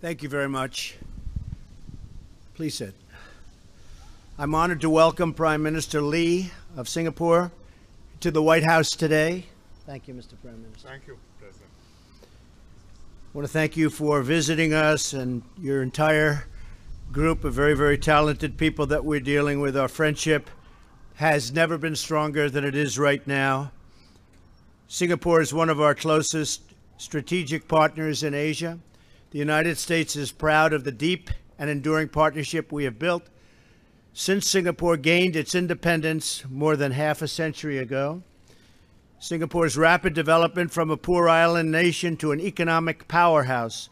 Thank you very much. Please sit. I'm honored to welcome Prime Minister Lee of Singapore to the White House today. Thank you, Mr. Prime Minister. Thank you, President. I want to thank you for visiting us and your entire group of very, very talented people that we're dealing with. Our friendship has never been stronger than it is right now. Singapore is one of our closest strategic partners in Asia. The United States is proud of the deep and enduring partnership we have built since Singapore gained its independence more than half a century ago. Singapore's rapid development from a poor island nation to an economic powerhouse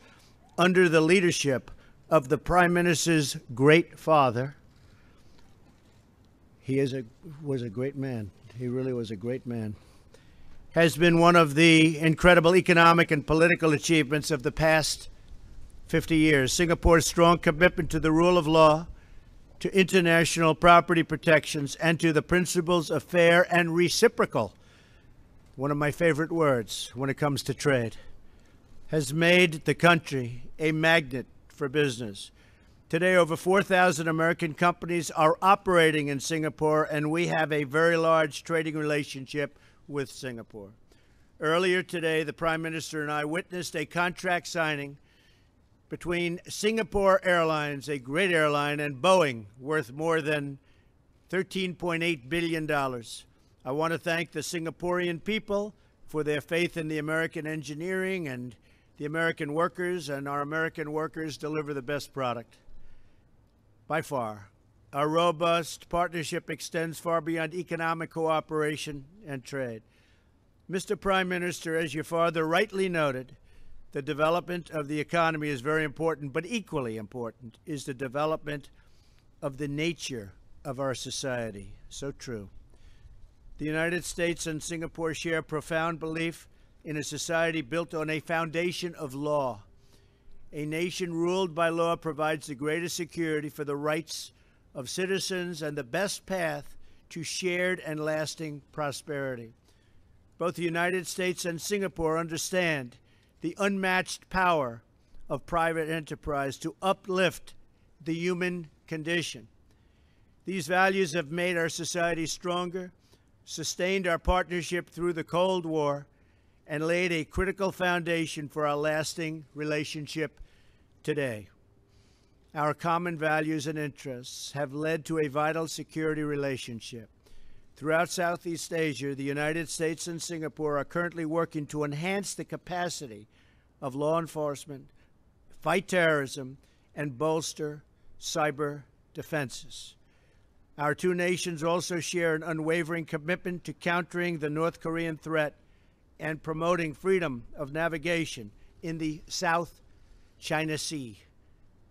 under the leadership of the Prime Minister's great father. He was a great man. He really was a great man. Has been one of the incredible economic and political achievements of the past 50 years. Singapore's strong commitment to the rule of law, to international property protections, and to the principles of fair and reciprocal, one of my favorite words when it comes to trade, has made the country a magnet for business. Today, over 4,000 American companies are operating in Singapore, and we have a very large trading relationship with Singapore. Earlier today, the Prime Minister and I witnessed a contract signing between Singapore Airlines, a great airline, and Boeing, worth more than $13.8 billion. I want to thank the Singaporean people for their faith in the American engineering, and the American workers, and our American workers deliver the best product by far. Our robust partnership extends far beyond economic cooperation and trade. Mr. Prime Minister, as your father rightly noted, the development of the economy is very important, but equally important is the development of the nature of our society. So true. The United States and Singapore share a profound belief in a society built on a foundation of law. A nation ruled by law provides the greatest security for the rights of citizens and the best path to shared and lasting prosperity. Both the United States and Singapore understand the unmatched power of private enterprise to uplift the human condition. These values have made our society stronger, sustained our partnership through the Cold War, and laid a critical foundation for our lasting relationship today. Our common values and interests have led to a vital security relationship. Throughout Southeast Asia, the United States and Singapore are currently working to enhance the capacity of law enforcement, fight terrorism, and bolster cyber defenses. Our two nations also share an unwavering commitment to countering the North Korean threat and promoting freedom of navigation in the South China Sea.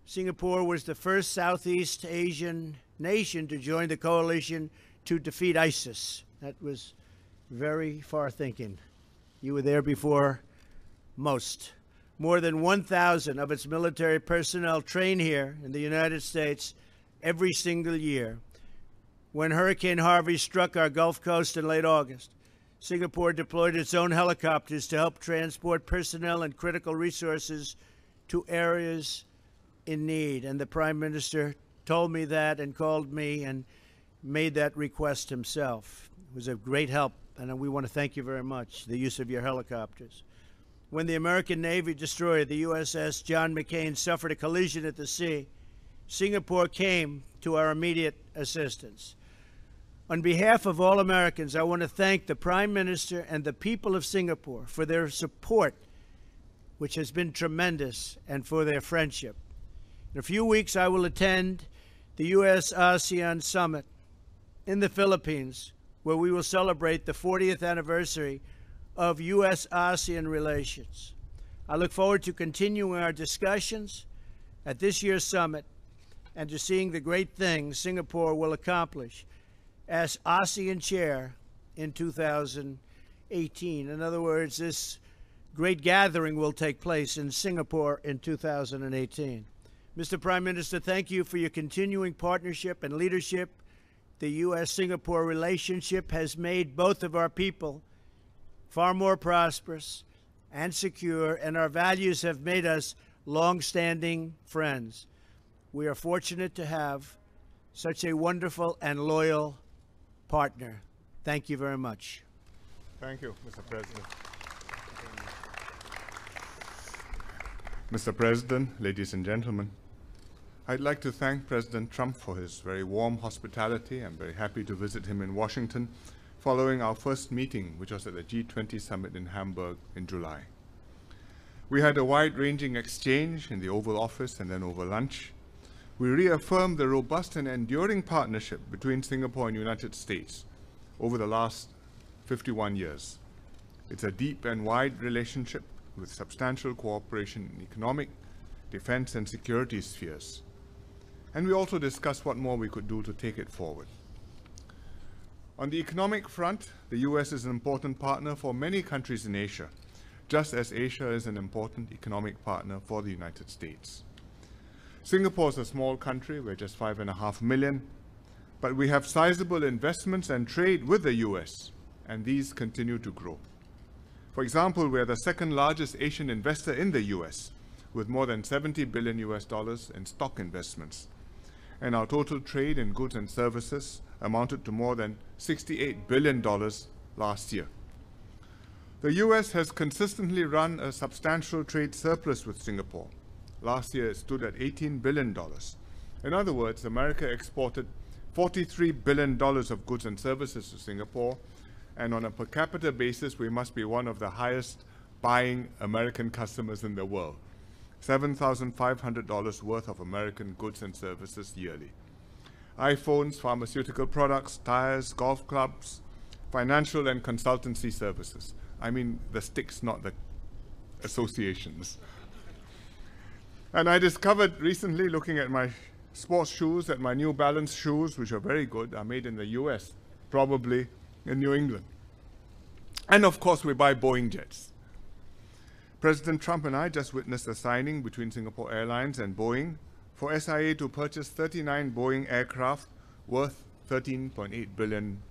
Singapore was the first Southeast Asian nation to join the coalition to defeat ISIS. That was very far thinking. You were there before most. More than 1,000 of its military personnel train here in the United States every single year. When Hurricane Harvey struck our Gulf Coast in late August, Singapore deployed its own helicopters to help transport personnel and critical resources to areas in need. And the Prime Minister told me that and called me and made that request himself. It was a great help, and we want to thank you very much, the use of your helicopters. When the American Navy destroyer, the USS John McCain, suffered a collision at the sea, Singapore came to our immediate assistance. On behalf of all Americans, I want to thank the Prime Minister and the people of Singapore for their support, which has been tremendous, and for their friendship. In a few weeks, I will attend the U.S. ASEAN Summit in the Philippines, where we will celebrate the 40th anniversary of U.S.-ASEAN relations. I look forward to continuing our discussions at this year's summit and to seeing the great things Singapore will accomplish as ASEAN chair in 2018. In other words, this great gathering will take place in Singapore in 2018. Mr. Prime Minister, thank you for your continuing partnership and leadership. The U.S.-Singapore relationship has made both of our people far more prosperous and secure, and our values have made us long-standing friends. We are fortunate to have such a wonderful and loyal partner. Thank you very much. Thank you, Mr. President. Mr. President, ladies and gentlemen, I'd like to thank President Trump for his very warm hospitality. I'm very happy to visit him in Washington following our first meeting, which was at the G20 summit in Hamburg in July. We had a wide-ranging exchange in the Oval Office and then over lunch. We reaffirmed the robust and enduring partnership between Singapore and the United States over the last 51 years. It's a deep and wide relationship with substantial cooperation in economic, defense, and security spheres. And we also discussed what more we could do to take it forward. On the economic front, the US is an important partner for many countries in Asia, just as Asia is an important economic partner for the United States. Singapore is a small country, we're just 5.5 million, but we have sizable investments and trade with the US, and these continue to grow. For example, we are the second largest Asian investor in the US, with more than $70 billion in stock investments. And our total trade in goods and services amounted to more than $68 billion last year. The US has consistently run a substantial trade surplus with Singapore. Last year it stood at $18 billion. In other words, America exported $43 billion of goods and services to Singapore, and on a per capita basis, we must be one of the highest buying American customers in the world. $7,500 worth of American goods and services yearly. iPhones, pharmaceutical products, tires, golf clubs, financial and consultancy services. I mean the sticks, not the associations. And I discovered recently, looking at my sports shoes, that my New Balance shoes, which are very good, are made in the US, probably in New England. And of course, we buy Boeing jets. President Trump and I just witnessed a signing between Singapore Airlines and Boeing for SIA to purchase 39 Boeing aircraft worth $13.8 billion.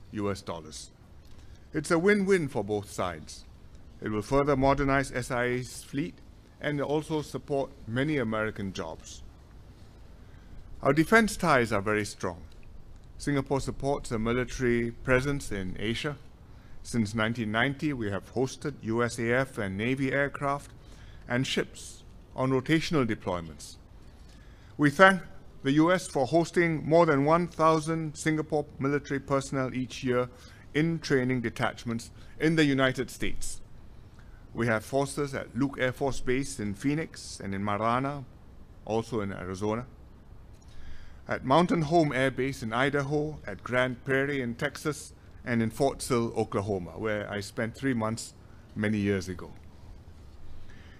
It's a win-win for both sides. It will further modernize SIA's fleet and also support many American jobs. Our defense ties are very strong. Singapore supports a military presence in Asia. Since 1990, we have hosted USAF and Navy aircraft and ships on rotational deployments. We thank the US for hosting more than 1,000 Singapore military personnel each year in training detachments in the United States. We have forces at Luke Air Force Base in Phoenix and in Marana, also in Arizona, at Mountain Home Air Base in Idaho, at Grand Prairie in Texas, and in Fort Sill, Oklahoma, where I spent 3 months many years ago.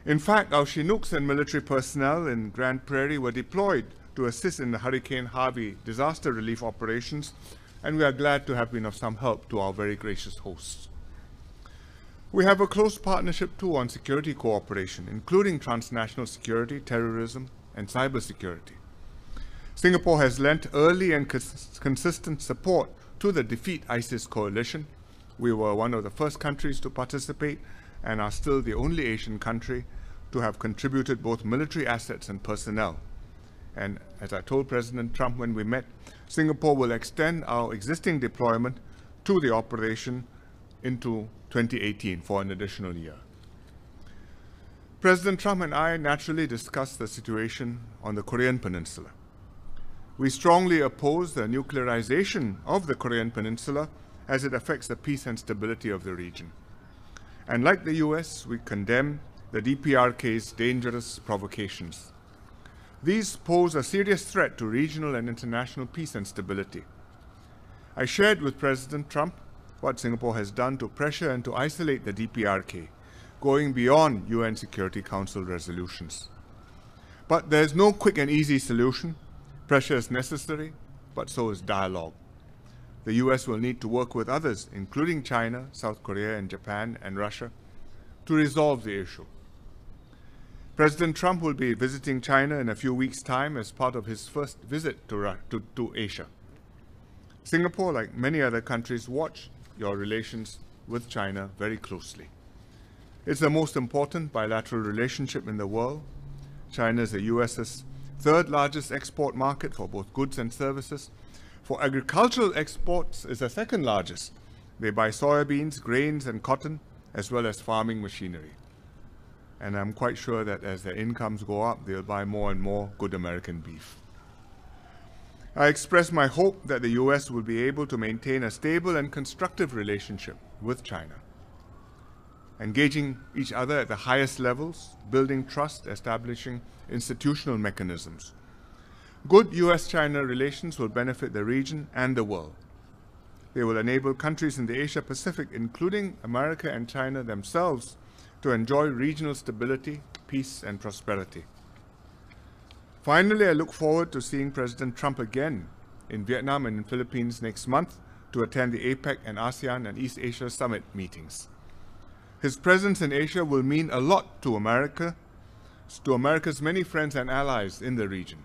In fact, our Chinooks and military personnel in Grand Prairie were deployed to assist in the Hurricane Harvey disaster relief operations, and we are glad to have been of some help to our very gracious hosts. We have a close partnership too on security cooperation, including transnational security, terrorism, and cybersecurity. Singapore has lent early and consistent support to the Defeat ISIS coalition. We were one of the first countries to participate and are still the only Asian country to have contributed both military assets and personnel. And as I told President Trump when we met, Singapore will extend our existing deployment to the operation into 2018 for an additional year. President Trump and I naturally discussed the situation on the Korean Peninsula. We strongly oppose the nuclearization of the Korean Peninsula as it affects the peace and stability of the region. And like the US, we condemn the DPRK's dangerous provocations. These pose a serious threat to regional and international peace and stability. I shared with President Trump what Singapore has done to pressure and to isolate the DPRK, going beyond UN Security Council resolutions. But there is no quick and easy solution. Pressure is necessary, but so is dialogue. The US will need to work with others, including China, South Korea, and Japan, and Russia, to resolve the issue. President Trump will be visiting China in a few weeks' time as part of his first visit to Asia. Singapore, like many other countries, watch your relations with China very closely. It's the most important bilateral relationship in the world, China is the U.S.'s third largest export market for both goods and services. For agricultural exports, is the second largest. They buy soybeans, grains, and cotton, as well as farming machinery. And I'm quite sure that as their incomes go up, they'll buy more and more good American beef. I express my hope that the U.S. will be able to maintain a stable and constructive relationship with China, engaging each other at the highest levels, building trust, establishing institutional mechanisms. Good U.S.-China relations will benefit the region and the world. They will enable countries in the Asia-Pacific, including America and China themselves, to enjoy regional stability, peace, and prosperity. Finally, I look forward to seeing President Trump again in Vietnam and in Philippines next month to attend the APEC and ASEAN and East Asia Summit meetings. His presence in Asia will mean a lot to America, to America's many friends and allies in the region,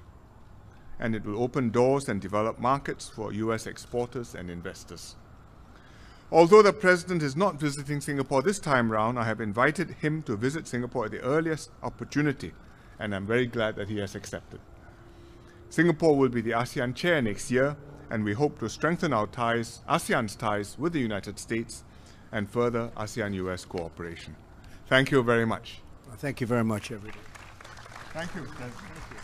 and it will open doors and develop markets for U.S. exporters and investors. Although the President is not visiting Singapore this time round, I have invited him to visit Singapore at the earliest opportunity, and I'm very glad that he has accepted. Singapore will be the ASEAN chair next year, and we hope to strengthen our ties, ASEAN's ties with the United States and further ASEAN-US cooperation. Thank you very much. Well, thank you very much, everybody. Thank you, President.